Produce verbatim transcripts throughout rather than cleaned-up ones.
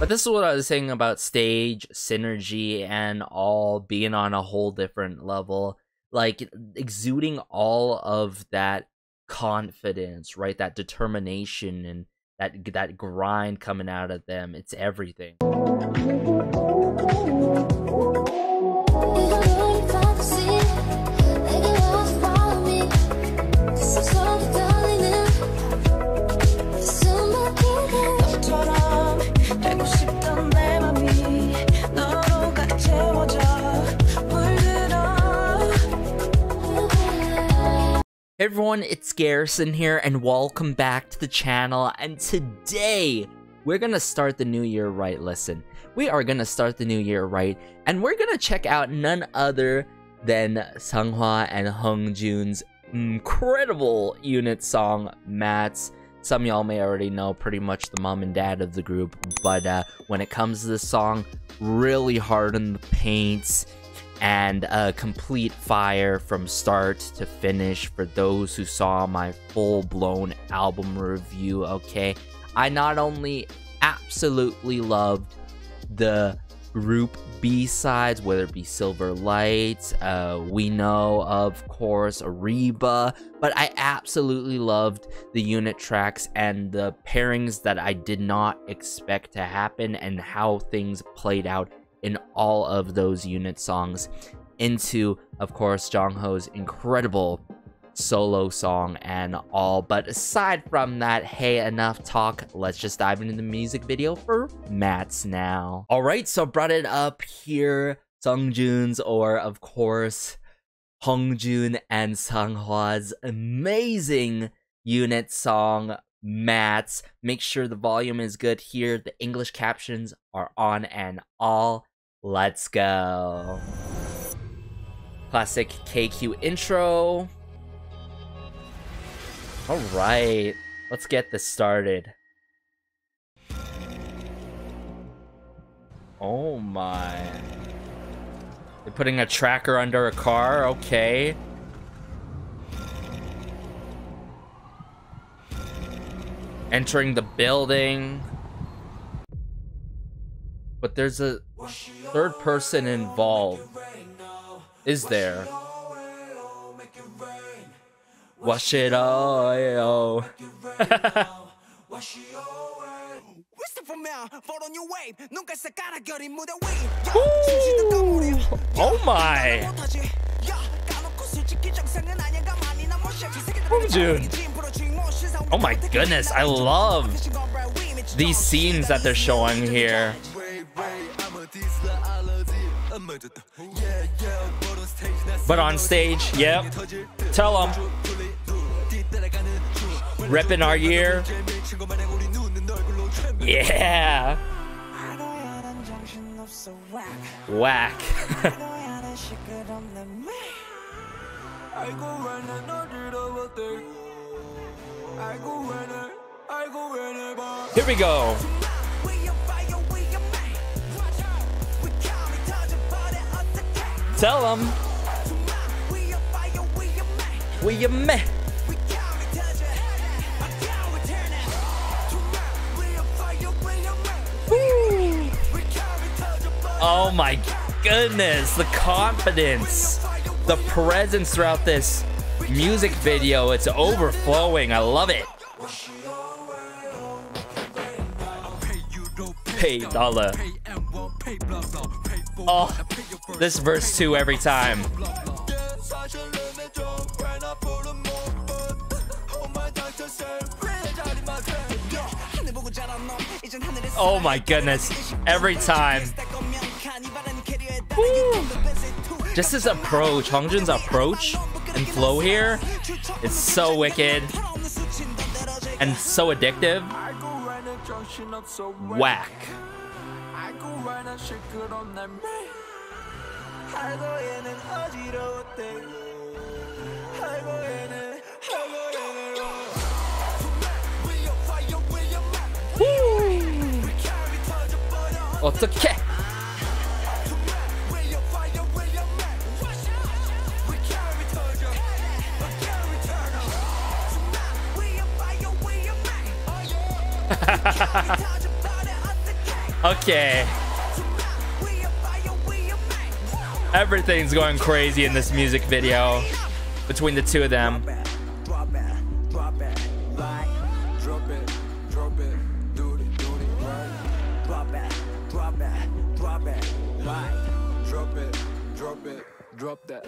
But this is what I was saying about stage synergy and all being on a whole different level, like exuding all of that confidence, right? That determination and that that grind coming out of them. It's everything. Hey everyone, it's Garrison here and welcome back to the channel, and today we're gonna start the new year right. Listen, we are gonna start the new year right, and we're gonna check out none other than Seonghwa and Hongjoong's incredible unit song MATZ. Some y'all may already know, pretty much the mom and dad of the group, but uh, when it comes to this song, really hard in the paints and a complete fire from start to finish for those who saw my full-blown album review, okay? I not only absolutely loved the group B-sides, whether it be Silver Lights, uh, We Know, of course, Reba, but I absolutely loved the unit tracks and the pairings that I did not expect to happen and how things played out in all of those unit songs, into of course Jongho's incredible solo song and all. But aside from that, hey, enough talk, let's just dive into the music video for MATZ now. All right, so brought it up here, Sung Jun's, or of course Hongjoong and Seonghwa's amazing unit song MATZ. Make sure the volume is good here, the English captions are on and all. Let's go. Classic K Q intro. All right, let's get this started. Oh my. They're putting a tracker under a car, okay. Entering the building. But there's a third person involved. Is there? Wash it all, yo. Ooh, oh my. Oh, dude. Oh my goodness, I love these scenes that they're showing here. But on stage, yep. Tell them. Reppin' our year. Yeah. Whack. Here we go. Tell them. We your man. Oh my goodness, the confidence, the presence throughout this music video, it's overflowing. I love it. Pay dollar. Oh, this verse too every time. Oh my goodness, every time. Woo. Just his approach, Hongjoong's approach and flow here, it's so wicked and so addictive. Whack. Woo. It's okay. Okay. Everything's going crazy in this music video between the two of them. Drop that.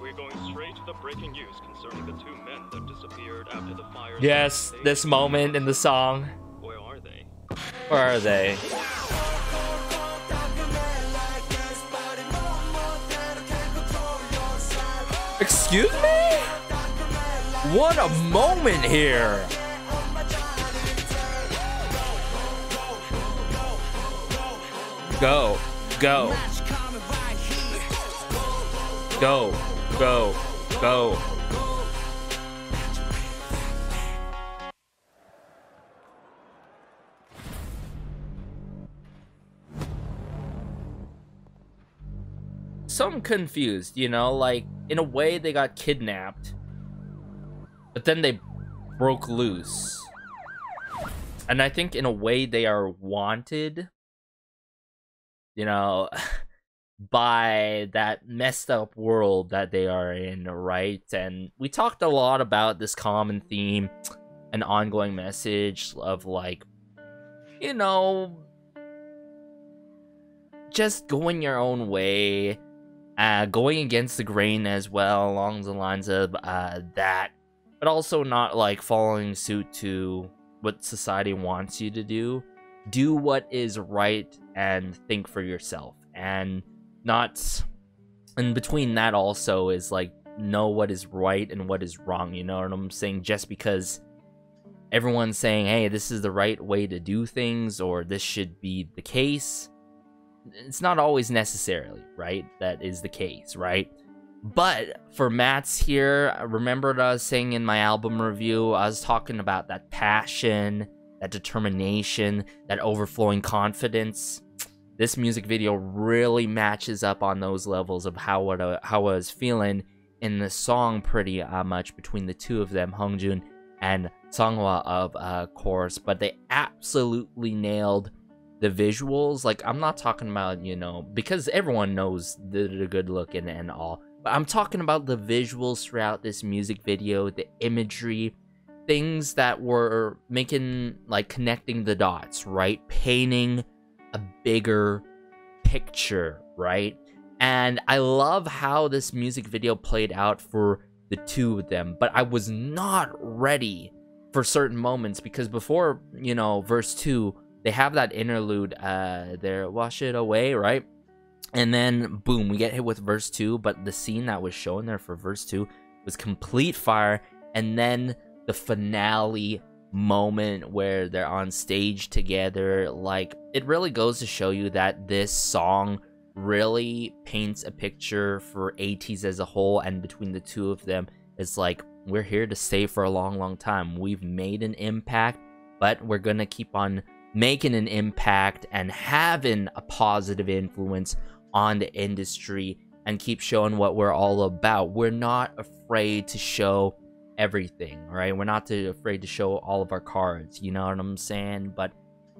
We're going straight to the breaking news concerning the two men that disappeared after the fire. Yes, this moment in the song. Where are they? Where are they? Excuse me? What a moment here. Go, go. Go, go, go. Some confused, you know, like in a way they got kidnapped, but then they broke loose. And I think in a way they are wanted, you know, by that messed up world that they are in, right? And we talked a lot about this common theme, an ongoing message of like, you know, just going your own way, uh, going against the grain as well, along the lines of uh, that, but also not like following suit to what society wants you to do. Do what is right and think for yourself. And not in between that also is like, know what is right and what is wrong, you know what I'm saying? Just because everyone's saying, hey, this is the right way to do things, or this should be the case, it's not always necessarily right that is the case, right? But for MATZ here, remember what I was saying in my album review, I was talking about that passion, that determination, that overflowing confidence. This music video really matches up on those levels of how what I, how I was feeling in the song pretty uh, much between the two of them, Hongjoong and Seonghwa, of uh, course. But they absolutely nailed the visuals. Like, I'm not talking about, you know, because everyone knows the, the good looking and all. But I'm talking about the visuals throughout this music video, the imagery, things that were making, like, connecting the dots, right? Painting a bigger picture, right? And I love how this music video played out for the two of them, but I was not ready for certain moments, because before, you know, verse two, they have that interlude uh there, wash it away, right? And then boom, we get hit with verse two. But the scene that was shown there for verse two was complete fire. And then the finale moment where they're on stage together, like, it really goes to show you that this song really paints a picture for ATEEZ as a whole, and between the two of them, it's like, we're here to stay for a long, long time. We've made an impact, but we're gonna keep on making an impact and having a positive influence on the industry and keep showing what we're all about. We're not afraid to show everything, right? We're not too afraid to show all of our cards, you know what I'm saying? But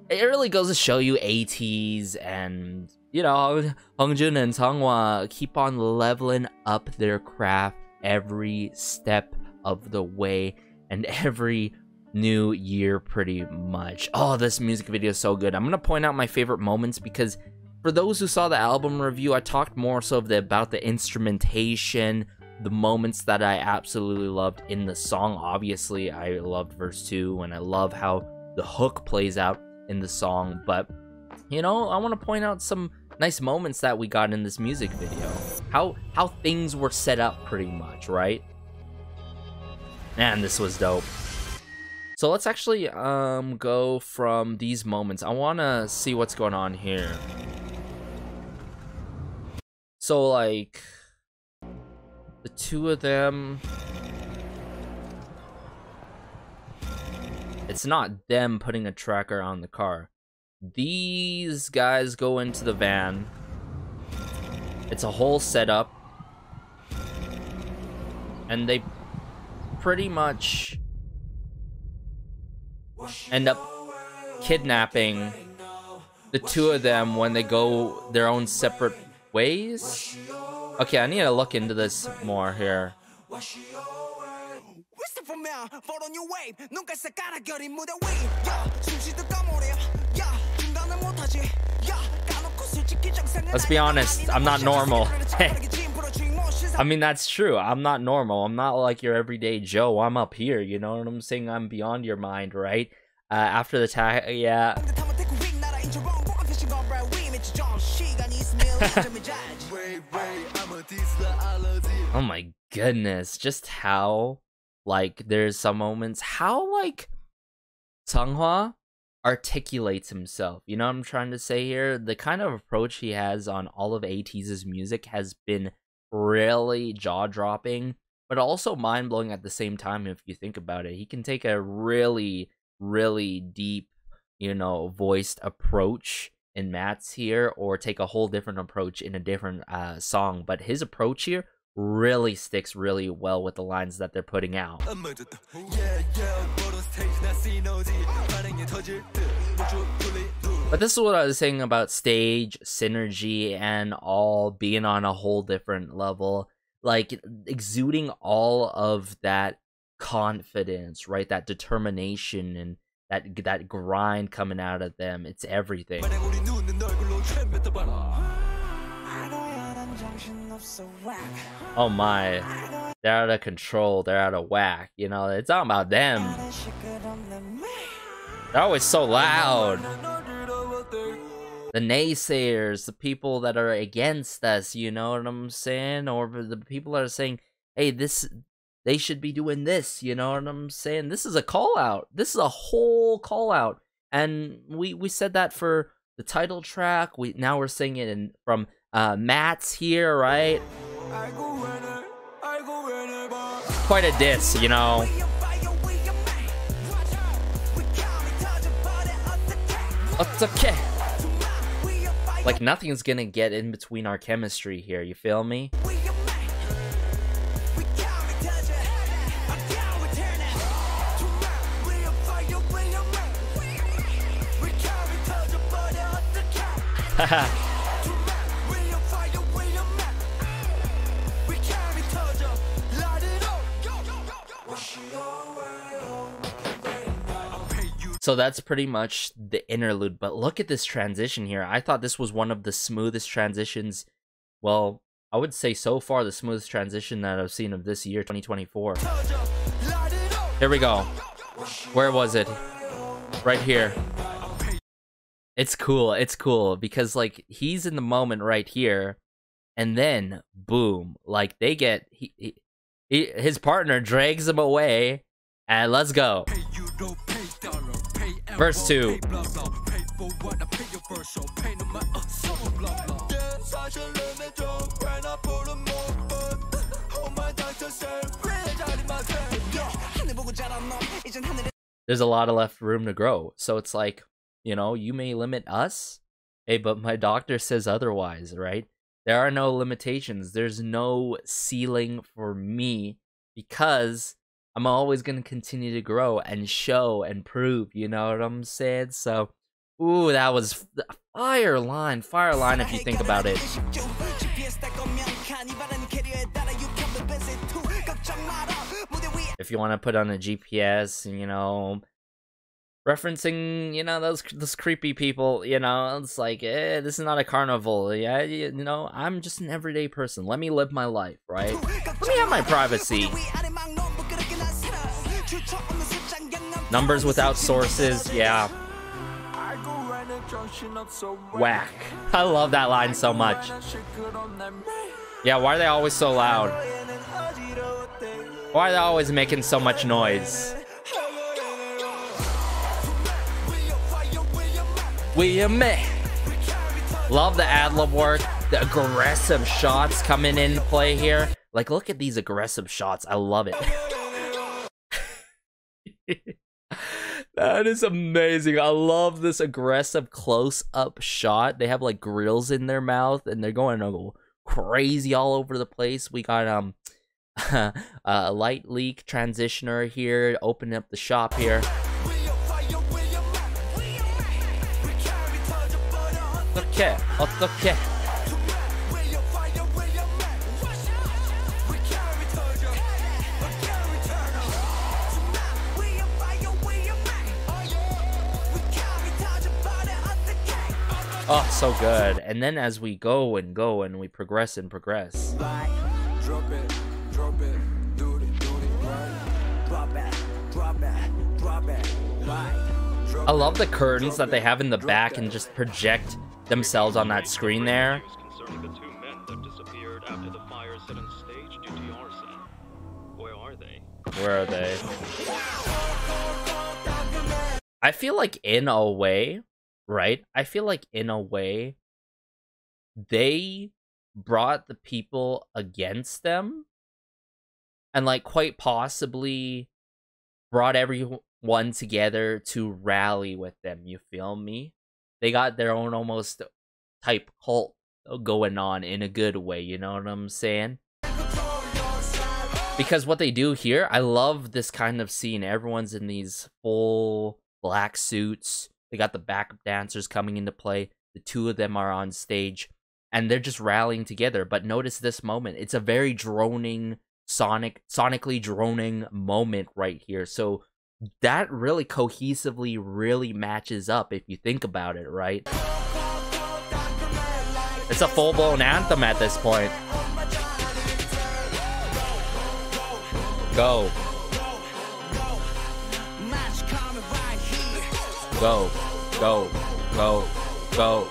it really goes to show you ATEEZ and, you know, Hongjoong and Seonghwa keep on leveling up their craft every step of the way and every new year pretty much. Oh, this music video is so good. I'm gonna point out my favorite moments, because for those who saw the album review, I talked more so of the, about the instrumentation, the moments that I absolutely loved in the song. Obviously, I loved verse two, and I love how the hook plays out in the song. But, you know, I want to point out some nice moments that we got in this music video. How how things were set up pretty much, right? Man, this was dope. So let's actually um go from these moments. I want to see what's going on here. So, like, the two of them, it's not them putting a tracker on the car. These guys go into the van. It's a whole setup. And they pretty much end up kidnapping the two of them when they go their own separate ways? Okay, I need to look into this more here. Let's be honest, I'm not normal. I mean, that's true. I'm not normal. I'm not like your everyday Joe. I'm up here, you know what I'm saying? I'm beyond your mind, right? Uh, after the tag, yeah. Oh my goodness, just how, like, there's some moments, how, like, Seonghwa articulates himself. You know what I'm trying to say here? The kind of approach he has on all of ATEEZ's music has been really jaw-dropping, but also mind-blowing at the same time if you think about it. He can take a really, really deep, you know, voiced approach in MATZ here, or take a whole different approach in a different uh, song, but his approach here really sticks really well with the lines that they're putting out. But this is what I was saying about stage synergy and all being on a whole different level, like exuding all of that confidence, right? That determination and that that grind coming out of them. It's everything. Oh my, they're out of control, they're out of whack, you know, it's not about them. They're always so loud. The naysayers, the people that are against us, you know what I'm saying? Or the people that are saying, hey, this, they should be doing this, you know what I'm saying? This is a call out. This is a whole call out. And we, we said that for the title track. We now we're saying it in, from Uh, MATZ here, right? Quite a diss, you know. It's okay. Like nothing's gonna get in between our chemistry here, you feel me? Haha. So that's pretty much the interlude, but look at this transition here. I thought this was one of the smoothest transitions, well, I would say so far the smoothest transition that I've seen of this year, twenty twenty-four. Here we go. Where was it? Right here. It's cool, it's cool, because like, he's in the moment right here, and then, boom, like, they get, he, he, he, his partner drags him away, and let's go. Verse two. There's a lot of left room to grow. So it's like, you know, you may limit us, hey, but my doctor says otherwise, right? There are no limitations. There's no ceiling for me because I'm always going to continue to grow and show and prove, you know what I'm saying? So, ooh, that was fire line, fire line if you think about it. If you want to put on a G P S, you know, referencing, you know, those, those creepy people, you know, it's like, eh, this is not a carnival, yeah, you know, I'm just an everyday person. Let me live my life, right? Let me have my privacy. Numbers without sources, yeah. Whack. I love that line so much. Yeah, why are they always so loud? Why are they always making so much noise? We are me. Love the ad-lib work. The aggressive shots coming in play here. Like, look at these aggressive shots. I love it. That is amazing. I love this aggressive close-up shot. They have like grills in their mouth and they're going go crazy all over the place. We got um a light leak transitioner here, opening up the shop here. 어떻게 어떻게 Oh, so good. And then as we go and go and we progress and progress. Drop it, drop it, do it, do it, right. Drop it, drop it, drop it, right. I love the curtains that they have in the back and just project themselves on that screen there. Concerning the two men that disappeared after the fire set on stage due to arson. Where are they? Where are they? I feel like in a way. Right? I feel like in a way they brought the people against them and like quite possibly brought everyone together to rally with them. You feel me? They got their own almost type cult going on in a good way. You know what I'm saying? Because what they do here, I love this kind of scene. Everyone's in these full black suits. They got the backup dancers coming into play. The two of them are on stage, and they're just rallying together. But notice this moment. It's a very droning, sonic, sonically droning moment right here. So that really cohesively really matches up if you think about it, right? It's a full-blown anthem at this point. Go. Go, go, go, go.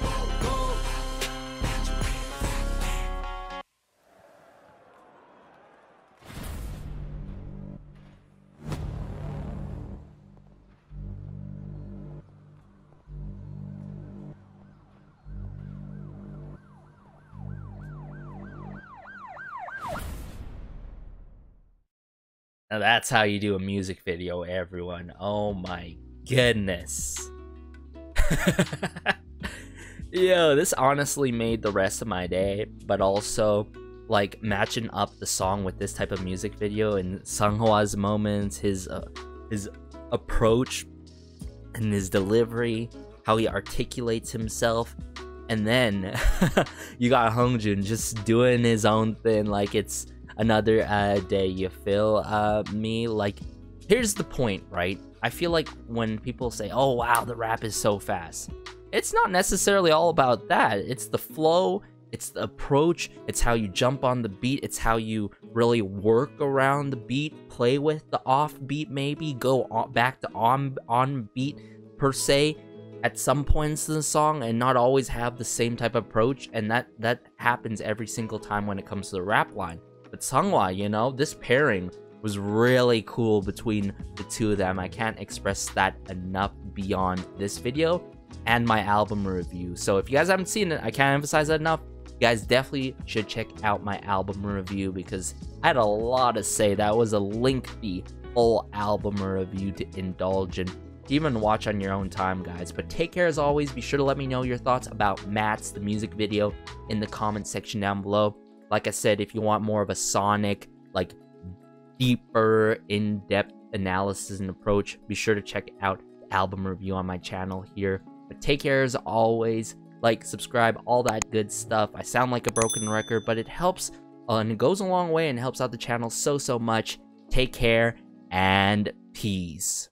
Now that's how you do a music video, everyone. Oh my goodness. Yo, this honestly made the rest of my day, but also like matching up the song with this type of music video and Seonghwa's moments, his uh, his approach and his delivery, how he articulates himself, and then you got Hongjoong just doing his own thing like it's another uh, day. You feel uh, me? Like, here's the point, right? I feel like when people say, oh wow, the rap is so fast, it's not necessarily all about that. It's the flow, it's the approach, it's how you jump on the beat, it's how you really work around the beat, play with the off beat, maybe go on, back to on, on beat per se at some points in the song, and not always have the same type of approach. And that, that happens every single time when it comes to the rap line. But Seonghwa, you know, this pairing was really cool between the two of them. I can't express that enough beyond this video and my album review. So if you guys haven't seen it, I can't emphasize that enough. You guys definitely should check out my album review because I had a lot to say. That was a lengthy full album review to indulge in. Even watch on your own time, guys. But take care as always. Be sure to let me know your thoughts about MATZ, the music video, in the comment section down below. Like I said, if you want more of a sonic, like, deeper in-depth analysis and approach, be sure to check out the album review on my channel here. But take care as always, like, subscribe, all that good stuff. I sound like a broken record, but it helps uh, and it goes a long way and helps out the channel so so much. Take care and peace.